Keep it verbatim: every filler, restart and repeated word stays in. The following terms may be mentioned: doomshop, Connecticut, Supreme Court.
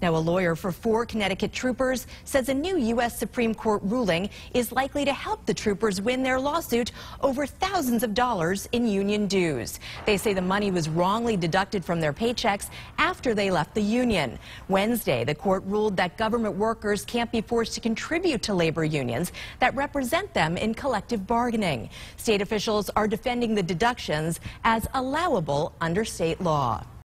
Now, a lawyer for four Connecticut troopers says a new U S Supreme Court ruling is likely to help the troopers win their lawsuit over thousands of dollars in union dues. They say the money was wrongly deducted from their paychecks after they left the union. Wednesday, the court ruled that government workers can't be forced to contribute to labor unions that represent them in collective bargaining. State officials are defending the deductions as allowable under state law.